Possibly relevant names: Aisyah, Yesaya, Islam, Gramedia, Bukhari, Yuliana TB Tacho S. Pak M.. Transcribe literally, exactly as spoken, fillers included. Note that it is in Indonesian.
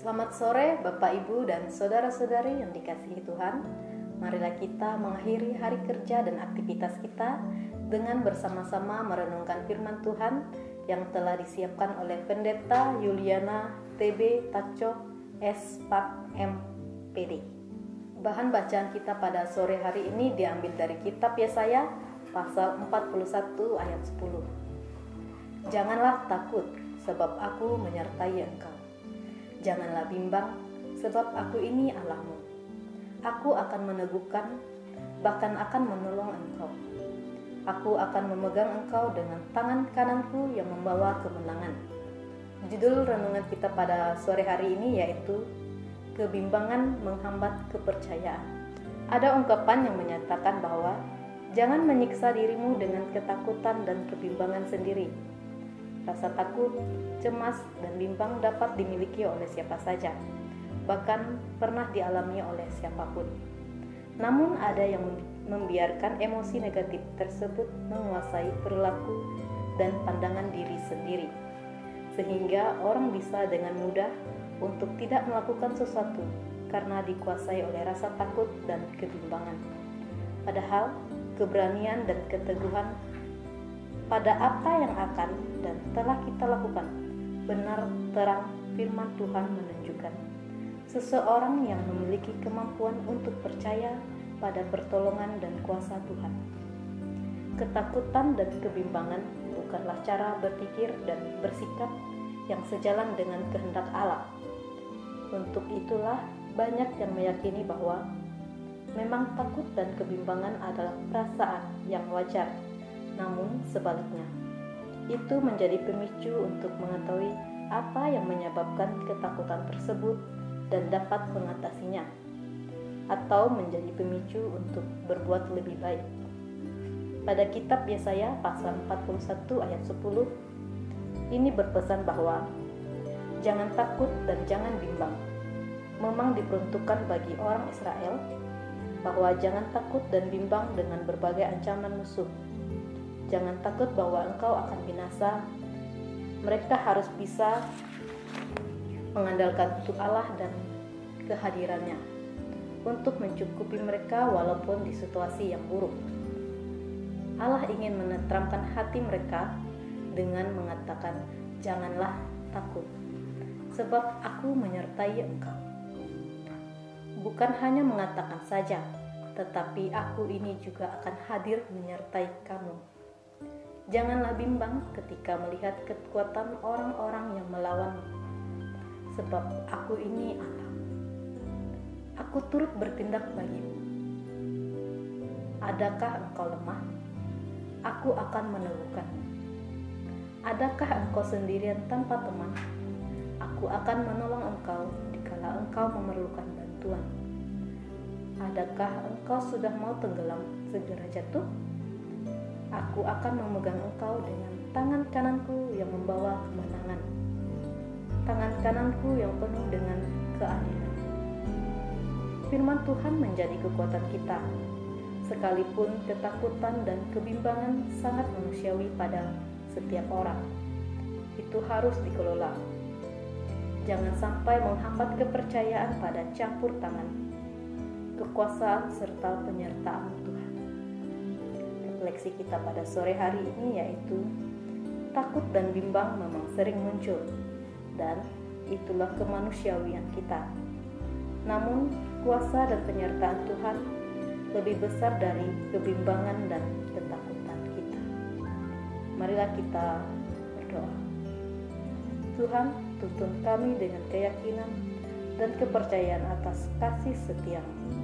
Selamat sore Bapak, Ibu, dan saudara-saudari yang dikasihi Tuhan. Marilah kita mengakhiri hari kerja dan aktivitas kita dengan bersama-sama merenungkan firman Tuhan yang telah disiapkan oleh Pendeta Yuliana T B Tacho S. Pak M. P D. Bahan bacaan kita pada sore hari ini diambil dari kitab Yesaya pasal empat puluh satu ayat sepuluh. Janganlah takut, sebab aku menyertai engkau. Janganlah bimbang, sebab aku ini Allahmu. Aku akan meneguhkan, bahkan akan menolong engkau. Aku akan memegang engkau dengan tangan kananku yang membawa kemenangan. Judul renungan kita pada sore hari ini yaitu Kebimbangan Menghambat Kepercayaan. Ada ungkapan yang menyatakan bahwa jangan menyiksa dirimu dengan ketakutan dan kebimbangan sendiri. Rasa takut, cemas, dan bimbang dapat dimiliki oleh siapa saja, bahkan pernah dialami oleh siapapun. Namun ada yang membiarkan emosi negatif tersebut menguasai perilaku dan pandangan diri sendiri, sehingga orang bisa dengan mudah untuk tidak melakukan sesuatu karena dikuasai oleh rasa takut dan kebimbangan. Padahal keberanian dan keteguhan pada apa yang akan dan telah kita lakukan, benar terang firman Tuhan menunjukkan. Seseorang yang memiliki kemampuan untuk percaya pada pertolongan dan kuasa Tuhan. Ketakutan dan kebimbangan bukanlah cara berpikir dan bersikap yang sejalan dengan kehendak Allah. Untuk itulah banyak yang meyakini bahwa memang takut dan kebimbangan adalah perasaan yang wajar. Namun sebaliknya, itu menjadi pemicu untuk mengetahui apa yang menyebabkan ketakutan tersebut dan dapat mengatasinya, atau menjadi pemicu untuk berbuat lebih baik. Pada kitab Yesaya pasal empat puluh satu ayat sepuluh, ini berpesan bahwa jangan takut dan jangan bimbang. Memang diperuntukkan bagi orang Israel bahwa jangan takut dan bimbang dengan berbagai ancaman musuh. Jangan takut bahwa engkau akan binasa. Mereka harus bisa mengandalkan untuk Allah dan kehadirannya untuk mencukupi mereka walaupun di situasi yang buruk. Allah ingin menenteramkan hati mereka dengan mengatakan, janganlah takut, sebab aku menyertai engkau. Bukan hanya mengatakan saja, tetapi aku ini juga akan hadir menyertai kamu. Janganlah bimbang ketika melihat kekuatan orang-orang yang melawanmu, sebab aku ini Allah. Aku turut bertindak bagimu. Adakah engkau lemah? Aku akan meneguhkanmu. Adakah engkau sendirian tanpa teman? Aku akan menolong engkau dikala engkau memerlukan bantuan. Adakah engkau sudah mau tenggelam segera jatuh? Aku akan memegang engkau dengan tangan kananku yang membawa kemenangan. Tangan kananku yang penuh dengan keadilan. Firman Tuhan menjadi kekuatan kita. Sekalipun ketakutan dan kebimbangan sangat manusiawi pada setiap orang, itu harus dikelola. Jangan sampai menghambat kepercayaan pada campur tangan, kekuasaan, serta penyertaan Tuhan. Refleksi kita pada sore hari ini yaitu takut dan bimbang memang sering muncul, dan itulah kemanusiawian kita. Namun kuasa dan penyertaan Tuhan lebih besar dari kebimbangan dan ketakutan kita. Marilah kita berdoa. Tuhan, tuntun kami dengan keyakinan dan kepercayaan atas kasih setiamu.